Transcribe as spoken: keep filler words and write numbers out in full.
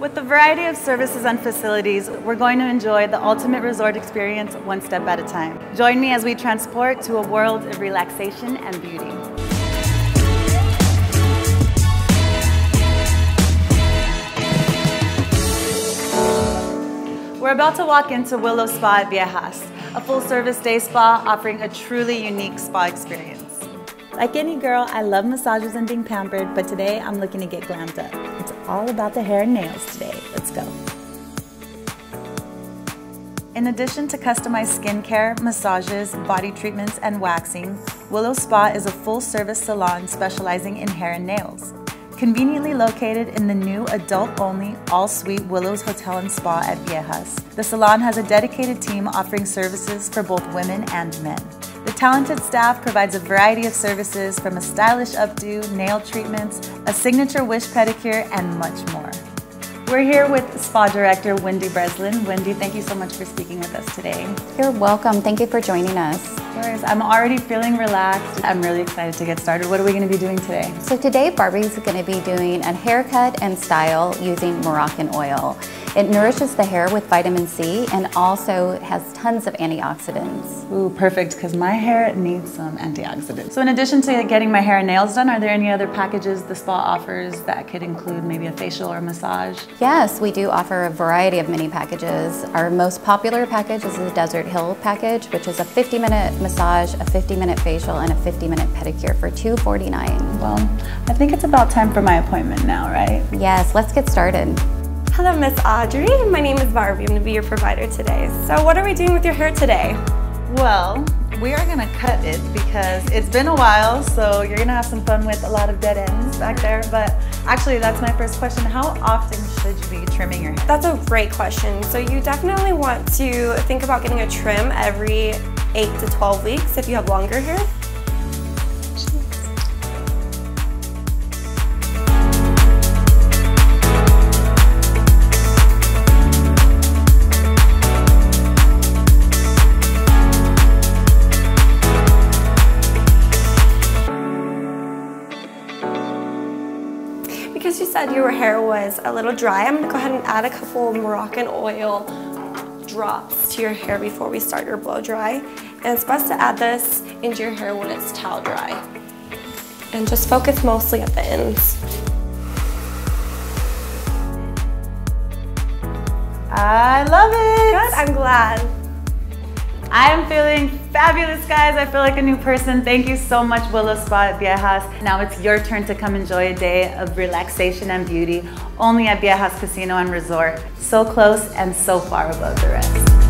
With the variety of services and facilities, we're going to enjoy the ultimate resort experience one step at a time. Join me as we transport to a world of relaxation and beauty. We're about to walk into Willow Spa at Viejas, a full-service day spa offering a truly unique spa experience. Like any girl, I love massages and being pampered, but today I'm looking to get glammed up. It's all about the hair and nails today. Let's go. In addition to customized skincare, massages, body treatments, and waxing, Willow Spa is a full-service salon specializing in hair and nails. Conveniently located in the new adult-only, all-suite Willows Hotel and Spa at Viejas, the salon has a dedicated team offering services for both women and men. The talented staff provides a variety of services from a stylish updo, nail treatments, a signature wish pedicure, and much more. We're here with Spa Director Wendy Breslin. Wendy, thank you so much for speaking with us today. You're welcome. Thank you for joining us. Of course. I'm already feeling relaxed. I'm really excited to get started. What are we going to be doing today? So today, Barbie's going to be doing a haircut and style using Moroccan oil. It nourishes the hair with vitamin C and also has tons of antioxidants. Ooh, perfect, because my hair needs some antioxidants. So in addition to getting my hair and nails done, are there any other packages the spa offers that could include maybe a facial or a massage? Yes, we do offer a variety of mini packages. Our most popular package is the Desert Hill package, which is a fifty minute massage, a fifty minute facial, and a fifty minute pedicure for two forty-nine. Well, I think it's about time for my appointment now, right? Yes, let's get started. Hello, Miss Audrey. My name is Barbie. I'm going to be your provider today. So what are we doing with your hair today? Well, we are going to cut it because it's been a while, so you're going to have some fun with a lot of dead ends back there. But actually, that's my first question. How often should you be trimming your hair? That's a great question. So you definitely want to think about getting a trim every eight to twelve weeks if you have longer hair. Because you said your hair was a little dry, I'm gonna go ahead and add a couple of Moroccan oil drops to your hair before we start your blow dry. And it's best to add this into your hair when it's towel dry. And just focus mostly at the ends. I love it! Good, I'm glad. I am feeling fabulous, guys. I feel like a new person. Thank you so much, Willow Spa at Viejas. Now it's your turn to come enjoy a day of relaxation and beauty only at Viejas Casino and Resort. So close and so far above the rest.